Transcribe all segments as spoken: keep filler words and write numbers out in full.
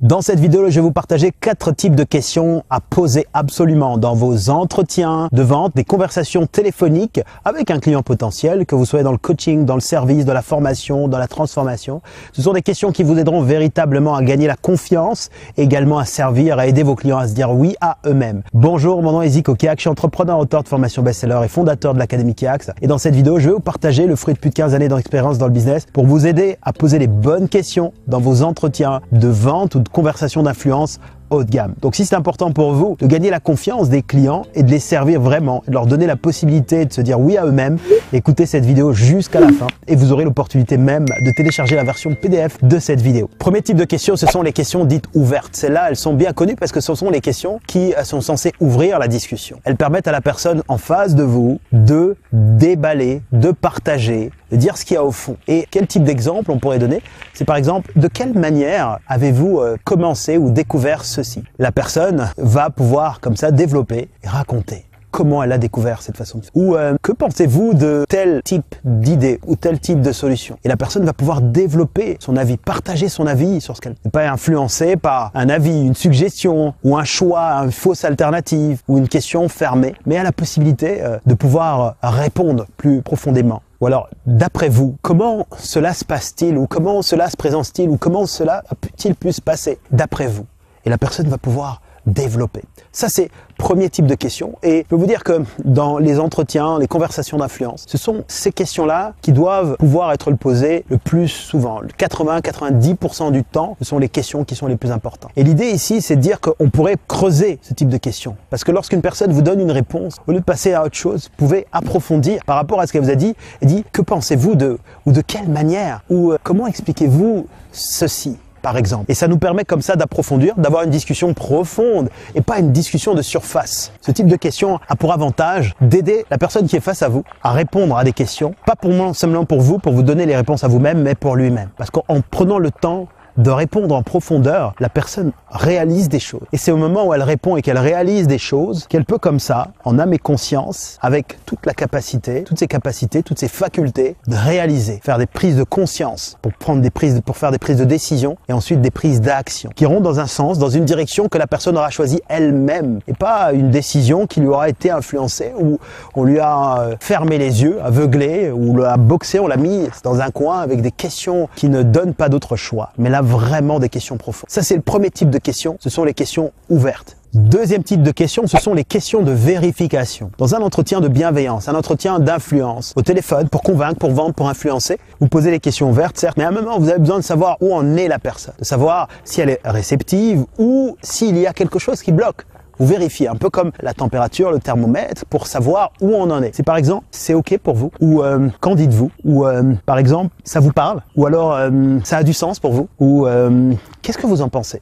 Dans cette vidéo, je vais vous partager quatre types de questions à poser absolument dans vos entretiens de vente, des conversations téléphoniques avec un client potentiel, que vous soyez dans le coaching, dans le service, dans la formation, dans la transformation. Ce sont des questions qui vous aideront véritablement à gagner la confiance, également à servir, à aider vos clients à se dire oui à eux-mêmes. Bonjour, mon nom est Zico Kiaxx, je suis entrepreneur, auteur de formation best-seller et fondateur de l'Académie Kiaxx. Et dans cette vidéo, je vais vous partager le fruit de plus de quinze années d'expérience dans le business pour vous aider à poser les bonnes questions dans vos entretiens de vente ou de conversation d'influence haut de gamme. Donc si c'est important pour vous de gagner la confiance des clients et de les servir vraiment, de leur donner la possibilité de se dire oui à eux-mêmes, écoutez cette vidéo jusqu'à la fin et vous aurez l'opportunité même de télécharger la version P D F de cette vidéo. Premier type de questions, ce sont les questions dites ouvertes. Celles-là, elles sont bien connues parce que ce sont les questions qui sont censées ouvrir la discussion. Elles permettent à la personne en face de vous de déballer, de partager, de dire ce qu'il y a au fond. Et quel type d'exemple on pourrait donner? C'est par exemple, de quelle manière avez-vous commencé ou découvert ceci? La personne va pouvoir comme ça développer et raconter comment elle a découvert cette façon de faire. Ou euh, que pensez-vous de tel type d'idée ou tel type de solution? Et la personne va pouvoir développer son avis, partager son avis sur ce qu'elle n'est pas influencée par un avis, une suggestion ou un choix, une fausse alternative ou une question fermée, mais a la possibilité euh, de pouvoir répondre plus profondément. Ou alors, d'après vous, comment cela se passe-t-il? Ou comment cela se présente-t-il? Ou comment cela a-t-il pu se passer? D'après vous. Et la personne va pouvoir développer. Ça, c'est premier type de question. Et je peux vous dire que dans les entretiens, les conversations d'influence, ce sont ces questions-là qui doivent pouvoir être posées le plus souvent. quatre-vingts à quatre-vingt-dix pour cent du temps, ce sont les questions qui sont les plus importantes. Et l'idée ici, c'est de dire qu'on pourrait creuser ce type de questions. Parce que lorsqu'une personne vous donne une réponse, au lieu de passer à autre chose, vous pouvez approfondir par rapport à ce qu'elle vous a dit et dire que pensez-vous de, ou de quelle manière, ou euh, comment expliquez-vous ceci ? Par exemple. Et ça nous permet comme ça d'approfondir, d'avoir une discussion profonde et pas une discussion de surface. Ce type de question a pour avantage d'aider la personne qui est face à vous à répondre à des questions, pas pour moi seulement pour vous, pour vous donner les réponses à vous-même, mais pour lui-même. Parce qu'en prenant le temps de répondre en profondeur, la personne réalise des choses. Et c'est au moment où elle répond et qu'elle réalise des choses qu'elle peut comme ça, en âme et conscience, avec toute la capacité, toutes ses capacités, toutes ses facultés, de réaliser, faire des prises de conscience pour prendre des prises, pour faire des prises de décision et ensuite des prises d'action qui iront dans un sens, dans une direction que la personne aura choisie elle-même et pas une décision qui lui aura été influencée où on lui a fermé les yeux, aveuglé, ou l'a boxé, on l'a mis dans un coin avec des questions qui ne donnent pas d'autre choix. Mais là, vraiment des questions profondes. Ça, c'est le premier type de questions. Ce sont les questions ouvertes. Deuxième type de questions, ce sont les questions de vérification. Dans un entretien de bienveillance, un entretien d'influence, au téléphone, pour convaincre, pour vendre, pour influencer, vous posez les questions ouvertes, certes, mais à un moment, vous avez besoin de savoir où en est la personne, de savoir si elle est réceptive ou s'il y a quelque chose qui bloque. Vous vérifiez, un peu comme la température, le thermomètre, pour savoir où on en est. C'est par exemple, c'est OK pour vous? Ou euh, qu'en dites-vous? Ou euh, par exemple, ça vous parle? Ou alors, euh, ça a du sens pour vous? Ou euh, qu'est-ce que vous en pensez?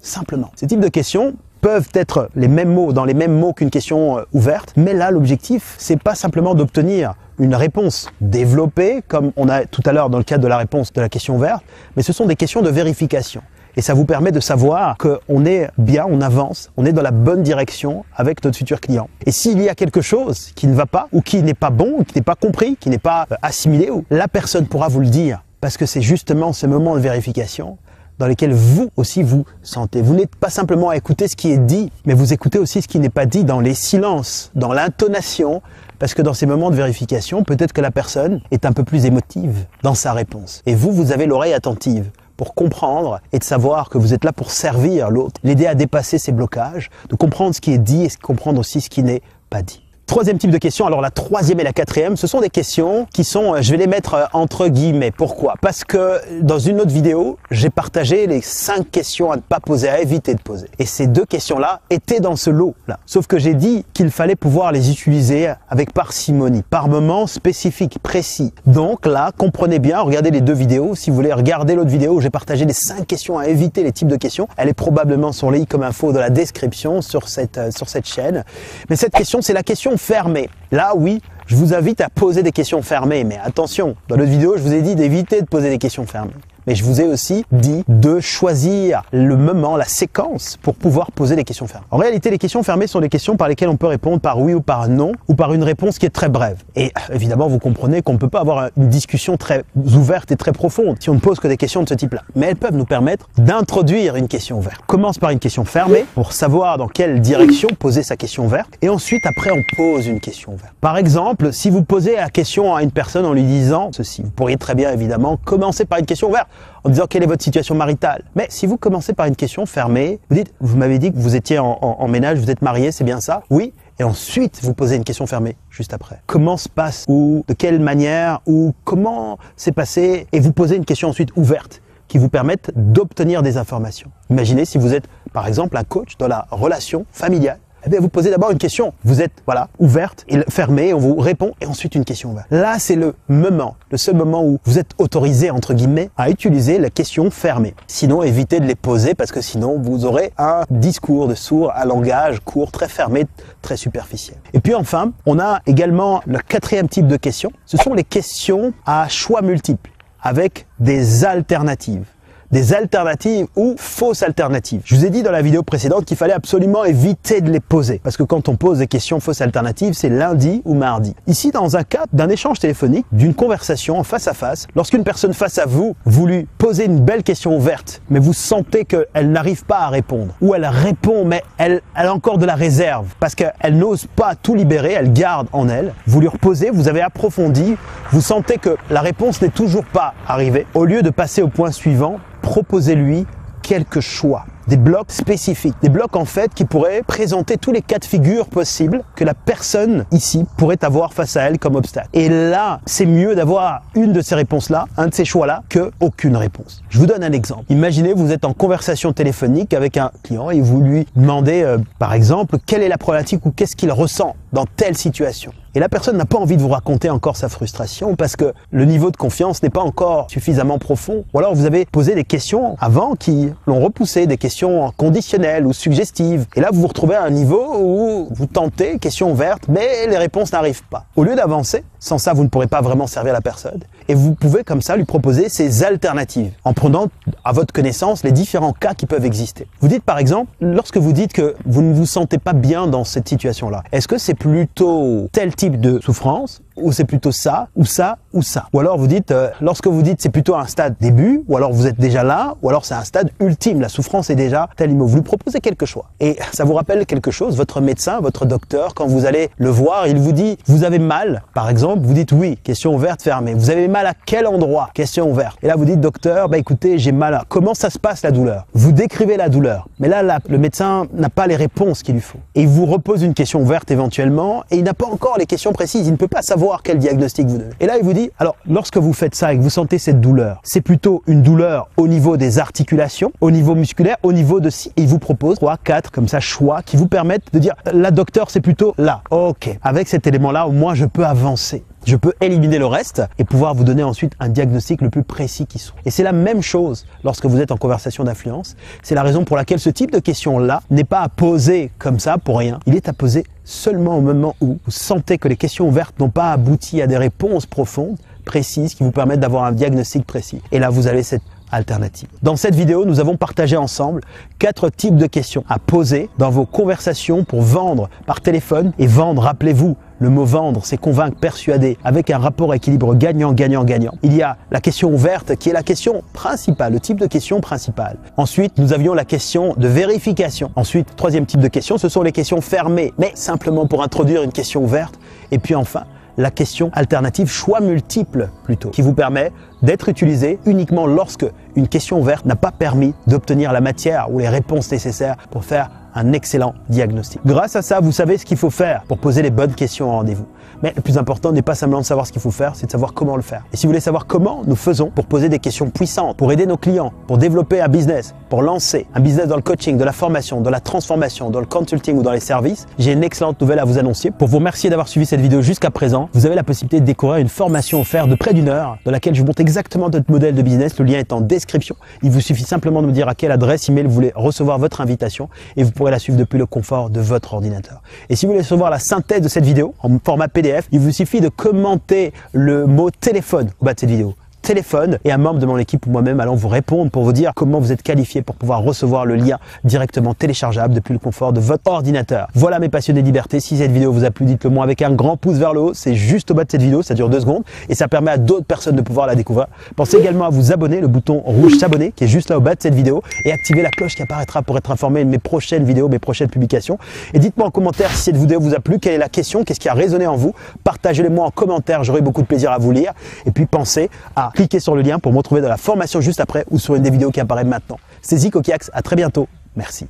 Simplement. Ces types de questions peuvent être les mêmes mots, dans les mêmes mots qu'une question euh, ouverte. Mais là, l'objectif, c'est pas simplement d'obtenir une réponse développée, comme on a tout à l'heure dans le cadre de la réponse de la question ouverte, mais ce sont des questions de vérification. Et ça vous permet de savoir qu'on est bien, on avance, on est dans la bonne direction avec notre futur client. Et s'il y a quelque chose qui ne va pas ou qui n'est pas bon, qui n'est pas compris, qui n'est pas assimilé, la personne pourra vous le dire parce que c'est justement ce moment de vérification dans lesquels vous aussi vous sentez. Vous n'êtes pas simplement à écouter ce qui est dit, mais vous écoutez aussi ce qui n'est pas dit dans les silences, dans l'intonation, parce que dans ces moments de vérification, peut-être que la personne est un peu plus émotive dans sa réponse. Et vous, vous avez l'oreille attentive pour comprendre et de savoir que vous êtes là pour servir l'autre, l'aider à dépasser ses blocages, de comprendre ce qui est dit et de comprendre aussi ce qui n'est pas dit. Troisième type de questions, alors la troisième et la quatrième, ce sont des questions qui sont, je vais les mettre entre guillemets. Pourquoi? Parce que dans une autre vidéo, j'ai partagé les cinq questions à ne pas poser, à éviter de poser. Et ces deux questions-là étaient dans ce lot-là. Sauf que j'ai dit qu'il fallait pouvoir les utiliser avec parcimonie, par moment spécifique, précis. Donc là, comprenez bien, regardez les deux vidéos. Si vous voulez regarder l'autre vidéo où j'ai partagé les cinq questions à éviter, les types de questions, elle est probablement sur les i comme info de la description sur cette, euh, sur cette chaîne. Mais cette question, c'est la question fermée. Là, oui, je vous invite à poser des questions fermées, mais attention, dans l'autre vidéo, je vous ai dit d'éviter de poser des questions fermées. mais je vous ai aussi dit de choisir le moment, la séquence pour pouvoir poser les questions fermées. En réalité, les questions fermées sont des questions par lesquelles on peut répondre par oui ou par non ou par une réponse qui est très brève. Et évidemment, vous comprenez qu'on ne peut pas avoir une discussion très ouverte et très profonde si on ne pose que des questions de ce type-là. Mais elles peuvent nous permettre d'introduire une question ouverte. On commence par une question fermée pour savoir dans quelle direction poser sa question ouverte. Et ensuite, après, on pose une question ouverte. Par exemple, si vous posez la question à une personne en lui disant ceci, vous pourriez très bien évidemment commencer par une question ouverte en disant quelle est votre situation maritale. Mais si vous commencez par une question fermée, vous dites, vous m'avez dit que vous étiez en, en, en ménage, vous êtes marié, c'est bien ça? Oui. Et ensuite, vous posez une question fermée juste après. Comment se passe, ou de quelle manière, ou comment s'est passé? Et vous posez une question ensuite ouverte qui vous permette d'obtenir des informations. Imaginez si vous êtes, par exemple, un coach dans la relation familiale. Eh bien, vous posez d'abord une question. Vous êtes, voilà, ouverte et fermée, on vous répond, et ensuite une question ouverte. Là, c'est le moment, le seul moment où vous êtes autorisé, entre guillemets, à utiliser la question fermée. Sinon, évitez de les poser parce que sinon, vous aurez un discours de sourd, un langage court, très fermé, très superficiel. Et puis enfin, on a également le quatrième type de questions. Ce sont les questions à choix multiples avec des alternatives. Des alternatives ou fausses alternatives. Je vous ai dit dans la vidéo précédente qu'il fallait absolument éviter de les poser parce que quand on pose des questions fausses alternatives, c'est lundi ou mardi. Ici, dans un cadre d'un échange téléphonique, d'une conversation en face à face, lorsqu'une personne face à vous, vous lui posez une belle question ouverte, mais vous sentez qu'elle n'arrive pas à répondre, ou elle répond mais elle, elle a encore de la réserve parce qu'elle n'ose pas tout libérer, elle garde en elle. Vous lui reposez, vous avez approfondi, vous sentez que la réponse n'est toujours pas arrivée. Au lieu de passer au point suivant, proposez-lui quelques choix, des blocs spécifiques, des blocs en fait qui pourraient présenter tous les cas de figure possibles que la personne ici pourrait avoir face à elle comme obstacle. Et là, c'est mieux d'avoir une de ces réponses-là, un de ces choix-là, qu'aucune réponse. Je vous donne un exemple. Imaginez, vous êtes en conversation téléphonique avec un client et vous lui demandez, euh, par exemple, quelle est la problématique ou qu'est-ce qu'il ressent dans telle situation. Et la personne n'a pas envie de vous raconter encore sa frustration parce que le niveau de confiance n'est pas encore suffisamment profond. Ou alors vous avez posé des questions avant qui l'ont repoussé, des questions conditionnelles ou suggestives. Et là, vous vous retrouvez à un niveau où vous tentez, question ouverte, mais les réponses n'arrivent pas. Au lieu d'avancer, sans ça, vous ne pourrez pas vraiment servir la personne. Et vous pouvez comme ça lui proposer ses alternatives en prenant à votre connaissance les différents cas qui peuvent exister. Vous dites par exemple, lorsque vous dites que vous ne vous sentez pas bien dans cette situation-là, est-ce que c'est plutôt tel type de souffrance, ou c'est plutôt ça, ou ça, ou ça. Ou alors vous dites, euh, lorsque vous dites c'est plutôt un stade début, ou alors vous êtes déjà là, ou alors c'est un stade ultime, la souffrance est déjà tel niveau. Vous lui proposez quelque chose. Et ça vous rappelle quelque chose, votre médecin, votre docteur, quand vous allez le voir, il vous dit, vous avez mal, par exemple, vous dites oui, question ouverte, fermée. Vous avez mal à quel endroit? Question ouverte. Et là vous dites, docteur, bah écoutez, j'ai mal à... Comment ça se passe la douleur? Vous décrivez la douleur. Mais là, là le médecin n'a pas les réponses qu'il lui faut. Et il vous repose une question ouverte éventuellement, et il n'a pas encore les questions précises, il ne peut pas savoir quel diagnostic vous donnez. Et là, il vous dit, alors, lorsque vous faites ça et que vous sentez cette douleur, c'est plutôt une douleur au niveau des articulations, au niveau musculaire, au niveau de si. Et il vous propose trois, quatre, comme ça, choix qui vous permettent de dire, la docteur, c'est plutôt là. Ok. Avec cet élément-là, au moins, je peux avancer. Je peux éliminer le reste et pouvoir vous donner ensuite un diagnostic le plus précis qui soit. Et c'est la même chose lorsque vous êtes en conversation d'influence. C'est la raison pour laquelle ce type de question-là n'est pas à poser comme ça pour rien. Il est à poser seulement au moment où vous sentez que les questions ouvertes n'ont pas abouti à des réponses profondes, précises, qui vous permettent d'avoir un diagnostic précis. Et là, vous avez cette alternative. Dans cette vidéo, nous avons partagé ensemble quatre types de questions à poser dans vos conversations pour vendre par téléphone. Et vendre, rappelez-vous, le mot vendre, c'est convaincre, persuader, avec un rapport équilibre gagnant-gagnant-gagnant. Il y a la question ouverte qui est la question principale, le type de question principale. Ensuite, nous avions la question de vérification. Ensuite, troisième type de question, ce sont les questions fermées, mais simplement pour introduire une question ouverte. Et puis enfin, la question alternative, choix multiple plutôt, qui vous permet d'être utilisée uniquement lorsque une question ouverte n'a pas permis d'obtenir la matière ou les réponses nécessaires pour faire un excellent diagnostic. Grâce à ça, vous savez ce qu'il faut faire pour poser les bonnes questions au rendez-vous. Mais le plus important n'est pas simplement de savoir ce qu'il faut faire, c'est de savoir comment le faire. Et si vous voulez savoir comment nous faisons pour poser des questions puissantes, pour aider nos clients, pour développer un business, pour lancer un business dans le coaching, de la formation, de la transformation, dans le consulting ou dans les services, j'ai une excellente nouvelle à vous annoncer. Pour vous remercier d'avoir suivi cette vidéo jusqu'à présent, vous avez la possibilité de découvrir une formation offerte de près d'une heure dans laquelle je vous montre exactement notre modèle de business. Le lien est en description. Il vous suffit simplement de me dire à quelle adresse email vous voulez recevoir votre invitation et vous pourrez la suivre depuis le confort de votre ordinateur. Et si vous voulez recevoir la synthèse de cette vidéo en format P D F, il vous suffit de commenter le mot téléphone au bas de cette vidéo. téléphone et un membre de mon équipe ou moi-même allons vous répondre pour vous dire comment vous êtes qualifié pour pouvoir recevoir le lien directement téléchargeable depuis le confort de votre ordinateur. Voilà mes passionnés de liberté, si cette vidéo vous a plu, dites-le moi avec un grand pouce vers le haut, c'est juste au bas de cette vidéo, ça dure deux secondes et ça permet à d'autres personnes de pouvoir la découvrir. Pensez également à vous abonner, le bouton rouge s'abonner qui est juste là au bas de cette vidéo et activer la cloche qui apparaîtra pour être informé de mes prochaines vidéos, mes prochaines publications. Et dites-moi en commentaire si cette vidéo vous a plu, quelle est la question, qu'est-ce qui a résonné en vous, partagez-les-moi en commentaire, j'aurai beaucoup de plaisir à vous lire et puis pensez à cliquer sur le lien pour me retrouver dans la formation juste après ou sur une des vidéos qui apparaît maintenant. C'est Zico Kiaxx, à très bientôt, merci.